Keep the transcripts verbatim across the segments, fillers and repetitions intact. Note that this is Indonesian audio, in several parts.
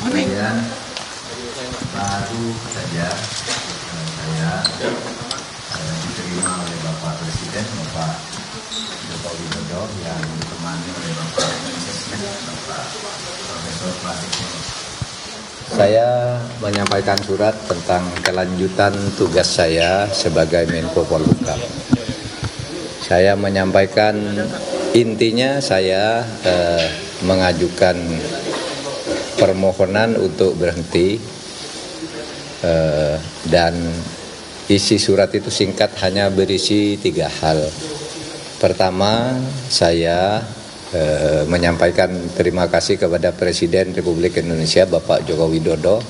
Saya baru saja saya eh, diterima oleh Bapak Presiden, Bapak Joko Widodo, yang ditemani oleh Bapak Presiden, Bapak Profesor Mahfud. Saya menyampaikan surat tentang kelanjutan tugas saya sebagai Menko Polhukam. Saya menyampaikan intinya saya eh, mengajukan permohonan untuk berhenti eh, dan isi surat itu singkat hanya berisi tiga hal. Pertama, saya E, menyampaikan terima kasih kepada Presiden Republik Indonesia Bapak Joko Widodo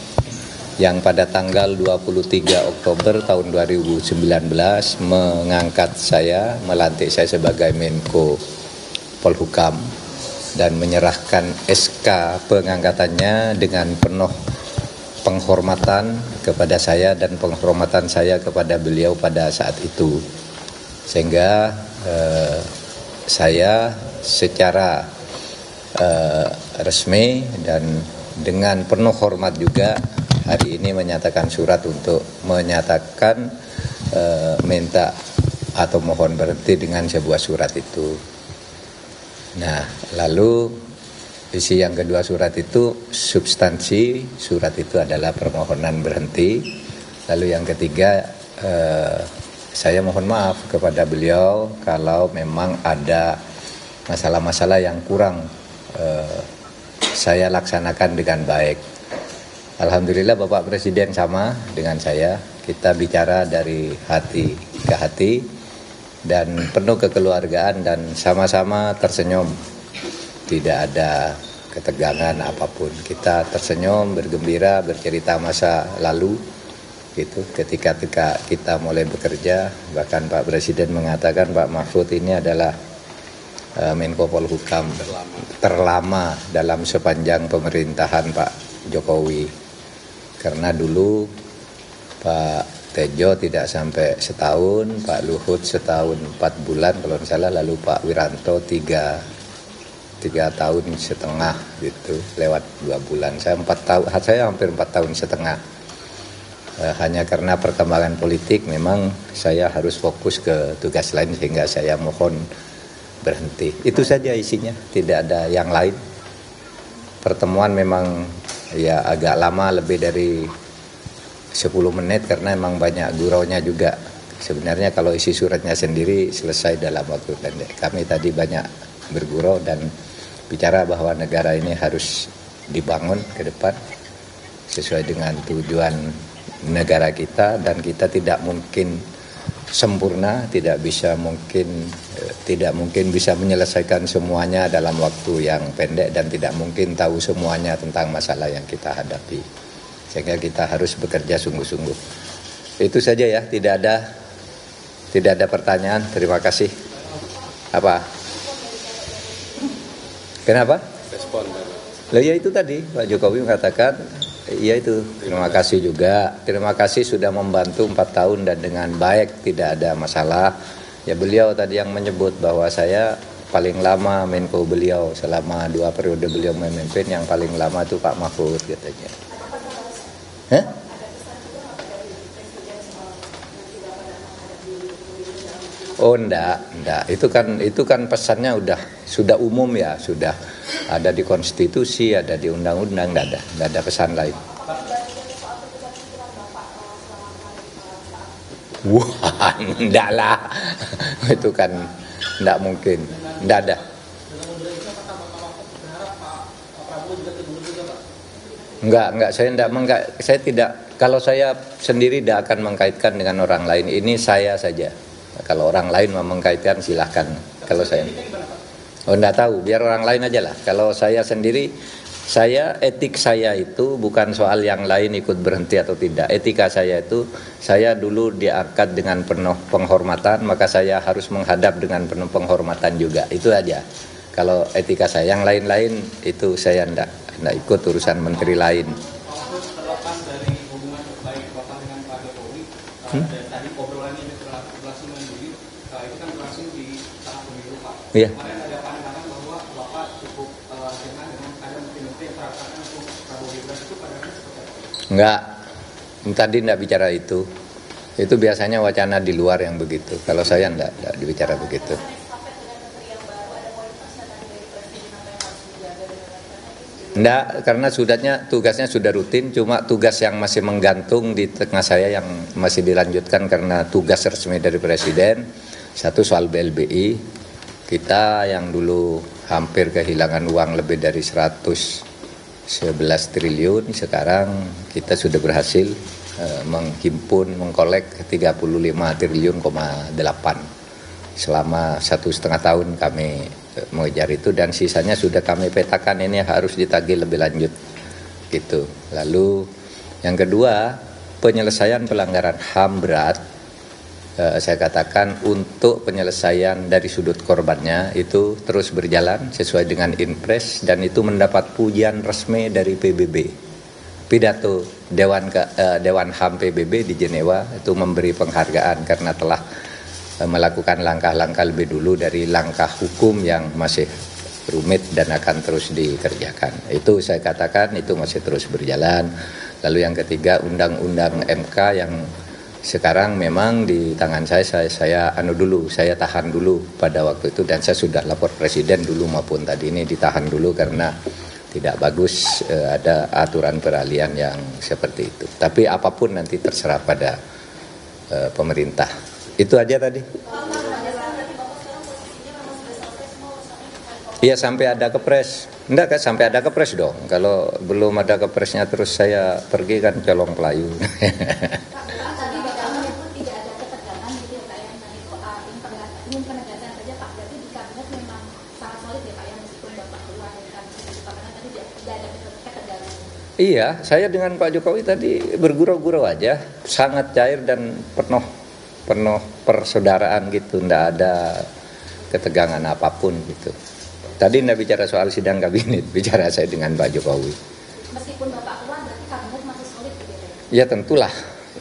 yang pada tanggal dua puluh tiga Oktober tahun dua ribu sembilan belas mengangkat saya, melantik saya sebagai Menko Polhukam dan menyerahkan S K pengangkatannya dengan penuh penghormatan kepada saya dan penghormatan saya kepada beliau pada saat itu, sehingga e, saya secara eh, resmi dan dengan penuh hormat juga hari ini menyatakan surat untuk menyatakan eh, minta atau mohon berhenti dengan sebuah surat itu. Nah, lalu isi yang kedua surat itu, substansi surat itu adalah permohonan berhenti. Lalu yang ketiga, eh, saya mohon maaf kepada beliau kalau memang ada masalah-masalah yang kurang eh, saya laksanakan dengan baik. Alhamdulillah Bapak Presiden sama dengan saya, kita bicara dari hati ke hati dan penuh kekeluargaan dan sama-sama tersenyum, tidak ada ketegangan apapun. Kita tersenyum, bergembira, bercerita masa lalu gitu. Ketika kita mulai bekerja, bahkan Pak Presiden mengatakan Pak Mahfud ini adalah Menko Polhukam terlama dalam sepanjang pemerintahan Pak Jokowi, karena dulu Pak Tejo tidak sampai setahun, Pak Luhut setahun empat bulan kalau tidak salah, lalu Pak Wiranto tiga tiga tahun setengah gitu, lewat dua bulan. Saya empat tahun, saya hampir empat tahun setengah. Hanya karena perkembangan politik, memang saya harus fokus ke tugas lain sehingga saya mohon berhenti. Itu saja isinya, tidak ada yang lain. Pertemuan memang ya agak lama, lebih dari sepuluh menit, karena memang banyak guraunya juga. Sebenarnya kalau isi suratnya sendiri selesai dalam waktu pendek. Kami tadi banyak bergurau dan bicara bahwa negara ini harus dibangun ke depan sesuai dengan tujuan negara kita, dan kita tidak mungkin sempurna, tidak bisa mungkin tidak mungkin bisa menyelesaikan semuanya dalam waktu yang pendek, dan tidak mungkin tahu semuanya tentang masalah yang kita hadapi, sehingga kita harus bekerja sungguh-sungguh. Itu saja ya, tidak ada tidak ada pertanyaan. Terima kasih. Apa? Kenapa? Loh ya itu tadi Pak Jokowi mengatakan. Iya itu, terima kasih juga. Terima kasih sudah membantu empat tahun dan dengan baik, tidak ada masalah. Ya beliau tadi yang menyebut bahwa saya paling lama Menko beliau, selama dua periode beliau memimpin, yang paling lama itu Pak Mahfud katanya. Hah? Oh enggak, enggak. Itu kan itu kan pesannya udah sudah umum ya, sudah ada di konstitusi, ada di undang-undang, enggak ada, enggak ada pesan lain. Wah, enggak lah. Itu kan enggak mungkin. Enggak ada. Enggak, enggak saya enggak enggak saya tidak kalau saya sendiri tidak akan mengkaitkan dengan orang lain. Ini saya saja. Kalau orang lain mau mengkaitkan silahkan. Kalau saya, oh enggak tahu, biar orang lain aja lah. Kalau saya sendiri, saya etik saya itu bukan soal yang lain ikut berhenti atau tidak. Etika saya itu, saya dulu diangkat dengan penuh penghormatan, maka saya harus menghadap dengan penuh penghormatan juga. Itu aja. Kalau etika saya, yang lain-lain itu saya enggak, enggak ikut urusan menteri lain. Hmm? Iya. Bahwa Bapak cukup dengan ada mungkin untuk Enggak, tadi enggak bicara itu. Itu biasanya wacana di luar yang begitu. Kalau saya enggak, enggak dibicara begitu. Enggak, karena sudatnya tugasnya sudah rutin, cuma tugas yang masih menggantung di tengah saya yang masih dilanjutkan karena tugas resmi dari Presiden. Satu soal B L B I, kita yang dulu hampir kehilangan uang lebih dari seratus sebelas triliun, sekarang kita sudah berhasil eh, menghimpun, mengkolek tiga puluh lima triliun koma delapan. Selama satu setengah tahun kami mengejar itu dan sisanya sudah kami petakan, ini harus ditagih lebih lanjut gitu. Lalu yang kedua, penyelesaian pelanggaran H A M berat, eh, saya katakan untuk penyelesaian dari sudut korbannya itu terus berjalan sesuai dengan Inpres dan itu mendapat pujian resmi dari P B B. Pidato Dewan Ke, eh, Dewan H A M P B B di Jenewa itu memberi penghargaan karena telah melakukan langkah-langkah lebih dulu dari langkah hukum yang masih rumit dan akan terus dikerjakan. Itu saya katakan itu masih terus berjalan. Lalu yang ketiga, undang-undang M K yang sekarang memang di tangan saya, saya, saya anu dulu, saya tahan dulu pada waktu itu dan saya sudah lapor Presiden dulu maupun tadi ini ditahan dulu karena tidak bagus eh, ada aturan peralihan yang seperti itu. Tapi apapun nanti terserah pada eh, pemerintah. Itu aja tadi. Iya, sampai ada kepres. Enggak, kan sampai ada kepres dong. Kalau belum ada kepresnya terus saya pergi kan colong pelayu. Iya, saya dengan Pak Jokowi tadi bergurau-gurau aja, sangat cair dan penuh penuh persaudaraan gitu, nggak ada ketegangan apapun gitu. Tadi nggak bicara soal sidang kabinet, bicara saya dengan Pak Jokowi. Meskipun Bapak keluar, berarti kabinet masih solid gitu ya? Ya tentulah,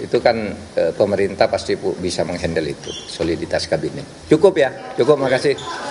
itu kan e, pemerintah pasti bu, bisa menghandle itu, soliditas kabinet. Cukup ya, cukup, makasih.